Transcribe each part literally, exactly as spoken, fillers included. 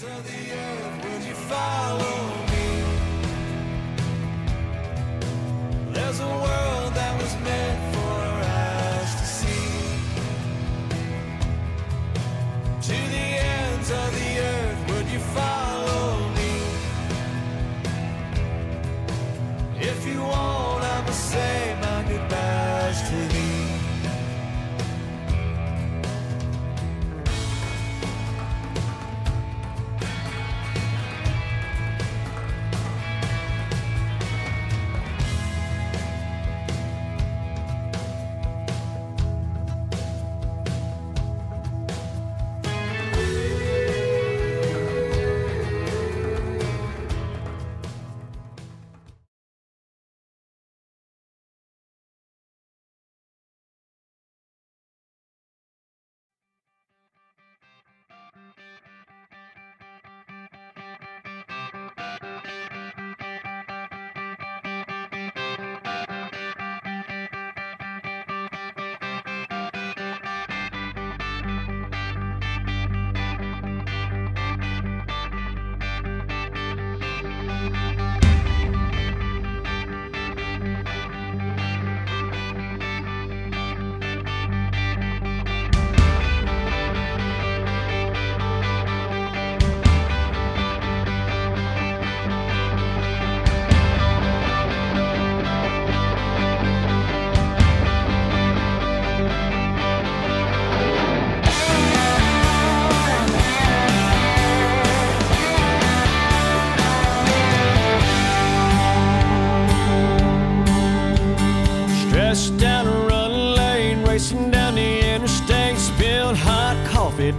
ends of the earth, would you follow me? There's a world that was meant for our eyes to see. To the ends of the earth, would you follow me? If you won't, I must say my goodbyes to thee.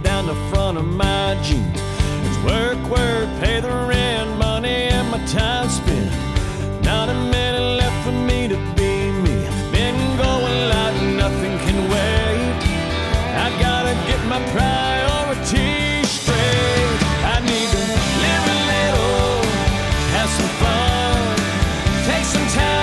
Down the front of my jeans. It's work, work, pay the rent, money and my time spent. Not a minute left for me to be me. Been going loud, nothing can wait. I gotta get my priorities straight. I need to live a little, have some fun, take some time.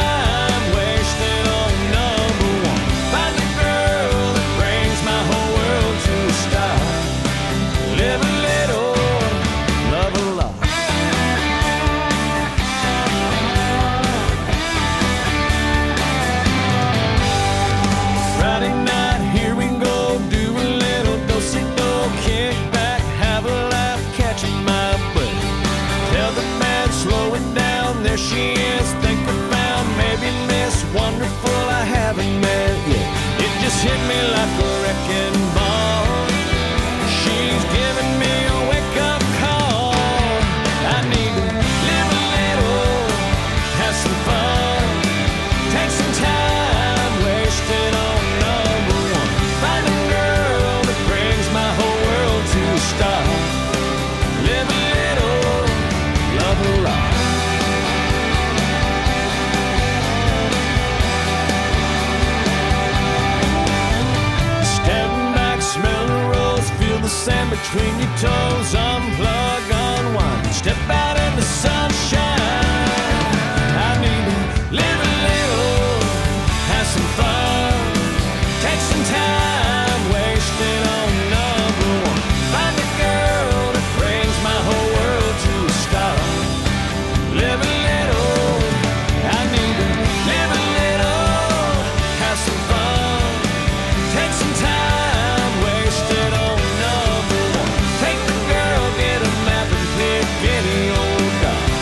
She is, think about maybe Miss Wonderful I haven't met yet. It just hit me like a wrecking ball. She's giving me a wake-up call. I need to live a little, have some fun, take some time, waste it on number one. Find a girl that brings my whole world to a stop. Live a little, love a lot. Sand between your toes, unplug, unwind, step out in the sunshine. I need to live a little, have some fun, take some time, waste it on number one. Find a girl that brings my whole world to a stop. Live a little, I need to live a little, have some fun, take some time, waste it on. Take the girl, get a map and pick any old dog.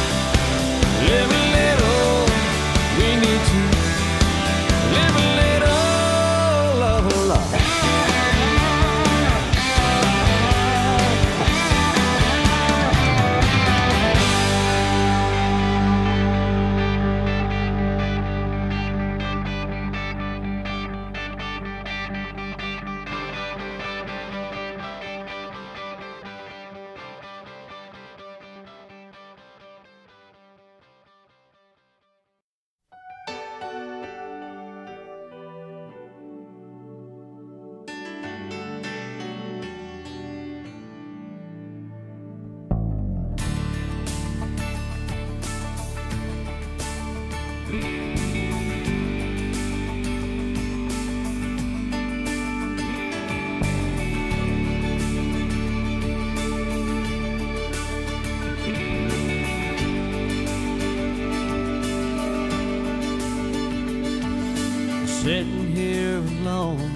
sitting here alone,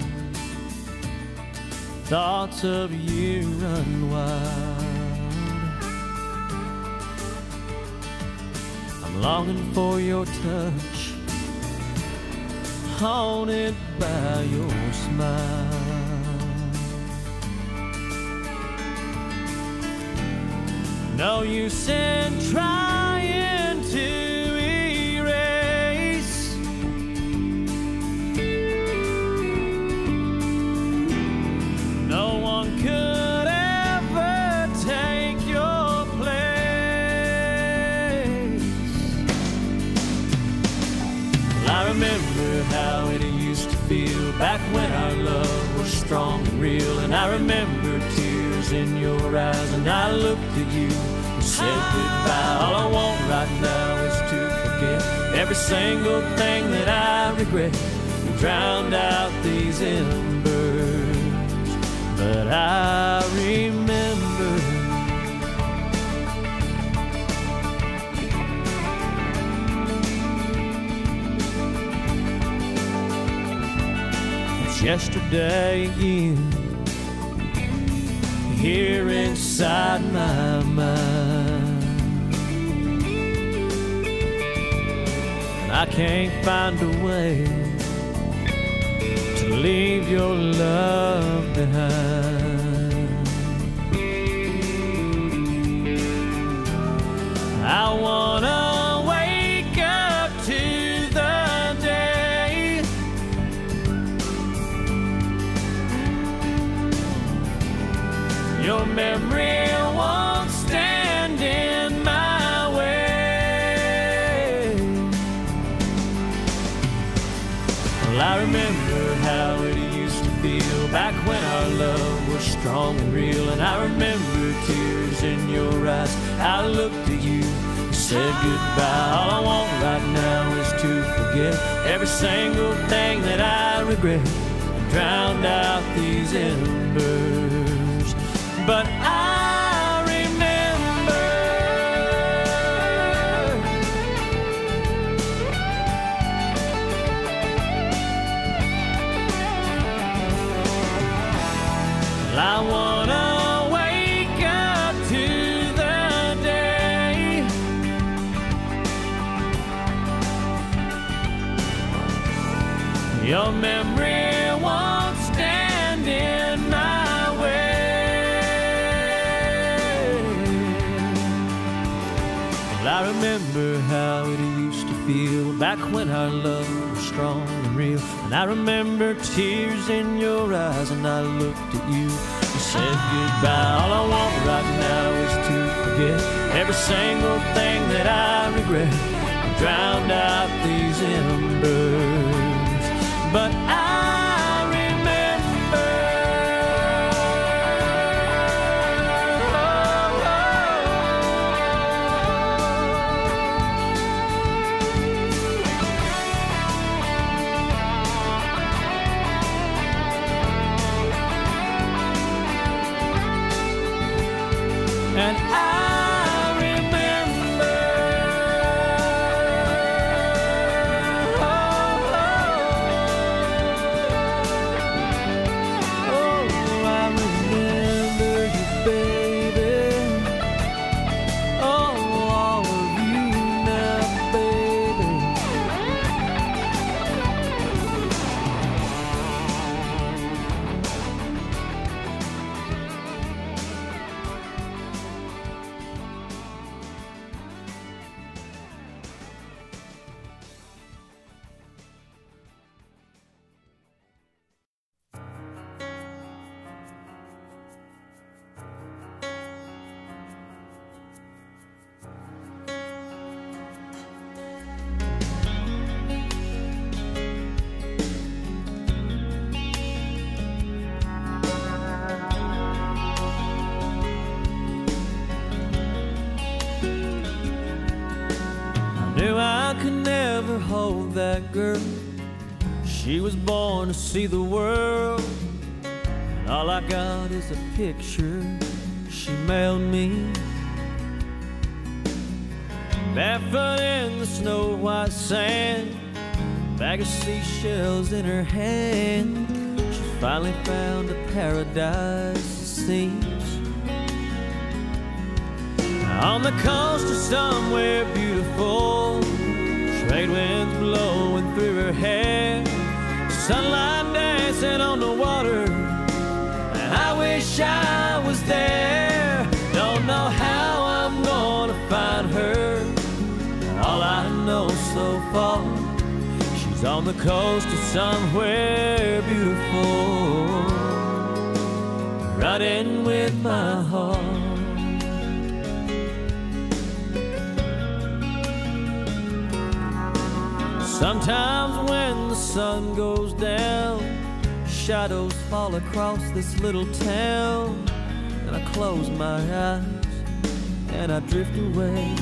thoughts of you run wild. I'm longing for your touch, haunted by your smile. No use in trying to back when our love was strong and real, and I remember tears in your eyes, and I looked at you and said goodbye. All I want right now is to forget every single thing that I regret, and drowned out these embers. But I yesterday again, here inside my mind, and I can't find a way to leave your love behind. I wanna your memory won't stand in my way. Well, I remember how it used to feel back when our love was strong and real, and I remember tears in your eyes. I looked at you and said goodbye. All I want right now is to forget every single thing that I regret, and drowned out these embers. But I remember, I wanna wake up to the day your memory won't stand in my way. I remember how it used to feel back when our love was strong and real, and I remember tears in your eyes, and I looked at you and said goodbye. All I want right now is to forget every single thing that I regret, and drowned out these embers. But I And I remember, oh, oh, oh, I remember you, baby. Oh, all of you now, baby. Hold that girl, she was born to see the world, and all I got is a picture she mailed me. Barefoot in the snow white sand, bag of seashells in her hand. She finally found a paradise, it seems, on the coast of somewhere beautiful. Trade winds blowing through her hair, sunlight dancing on the water. And I wish I was there. Don't know how I'm gonna find her. All I know so far, she's on the coast of somewhere beautiful, riding with my heart. Sometimes when the sun goes down, shadows fall across this little town, and I close my eyes and I drift away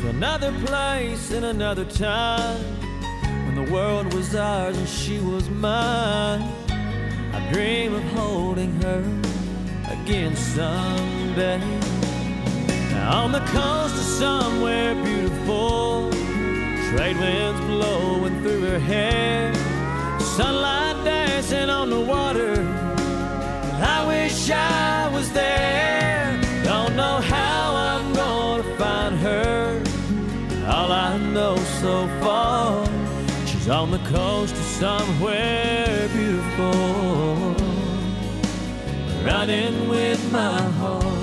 to another place and another time, when the world was ours and she was mine. I dream of holding her again someday, on the coast of somewhere beautiful. Trade winds blowing through her hair, sunlight dancing on the water. I wish I was there. Don't know how I'm gonna find her. All I know so far, she's on the coast of somewhere beautiful, riding with my heart.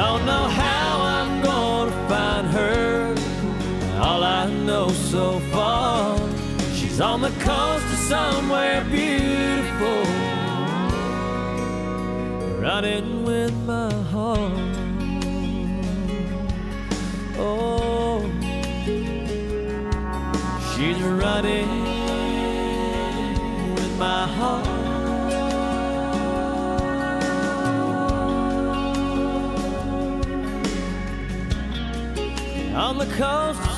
Don't know how I'm gonna find her. All I know so far, she's on the coast of somewhere beautiful, riding with my heart. Oh, she's riding with my heart. On the coast